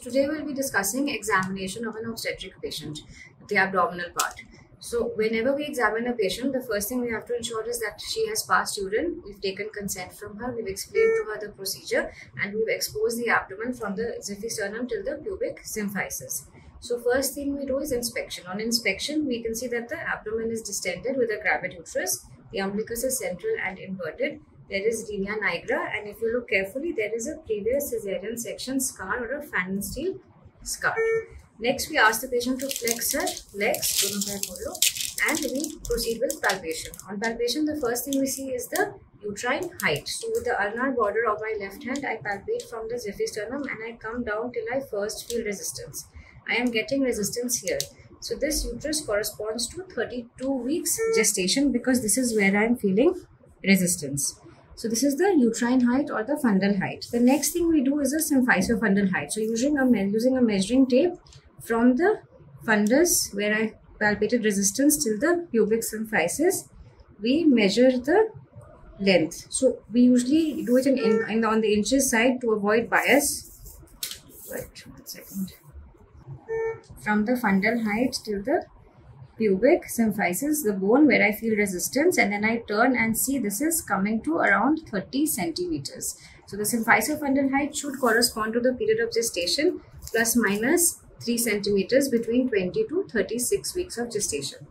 Today we'll be discussing examination of an obstetric patient, the abdominal part. So whenever we examine a patient, the first thing we have to ensure is that she has passed urine, we've taken consent from her, we've explained to her the procedure, and we've exposed the abdomen from the xiphisternum till the pubic symphysis. So first thing we do is inspection. On inspection, we can see that the abdomen is distended with a gravid uterus, the umbilicus is central and inverted. There is linea nigra, and if you look carefully, there is a previous caesarean section scar or a fan steel scar. Next, we ask the patient to flex her legs, and we proceed with palpation. On palpation, the first thing we see is the uterine height. So with the ulnar border of my left hand, I palpate from the xiphisternum and I come down till I first feel resistance. I am getting resistance here. So this uterus corresponds to 32 weeks gestation because this is where I am feeling resistance. So this is the uterine height or the fundal height. The next thing we do is a symphysis fundal height. So using a measuring tape from the fundus where I palpated resistance till the pubic symphysis, we measure the length. So we usually do it on the inches side to avoid bias. Wait, 1 second. From the fundal height till the pubic symphysis, the bone where I feel resistance, and then I turn and see this is coming to around 30 centimeters. So the symphysis fundal height should correspond to the period of gestation plus minus 3 centimeters between 20 to 36 weeks of gestation.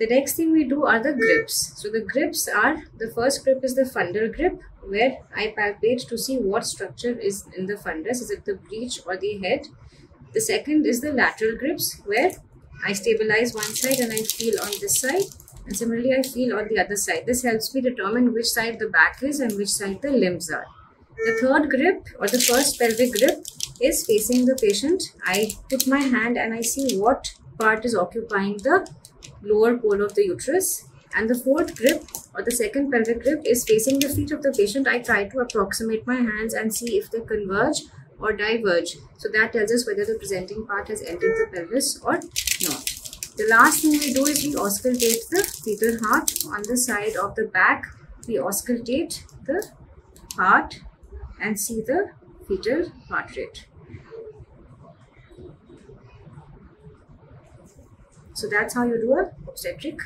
The next thing we do are the grips. So the grips are, the first grip is the fundal grip where I palpate to see what structure is in the fundus. Is it the breech or the head? The second is the lateral grips where I stabilize one side and I feel on this side, and similarly I feel on the other side. This helps me determine which side the back is and which side the limbs are. The third grip or the first pelvic grip is facing the patient. I put my hand and I see what part is occupying the lower pole of the uterus. And the fourth grip or the second pelvic grip is facing the feet of the patient. I try to approximate my hands and see if they converge or diverge. So that tells us whether the presenting part has entered the pelvis or not. The last thing we do is we auscultate the fetal heart. On the side of the back, we auscultate the heart and see the fetal heart rate. So that's how you do an obstetric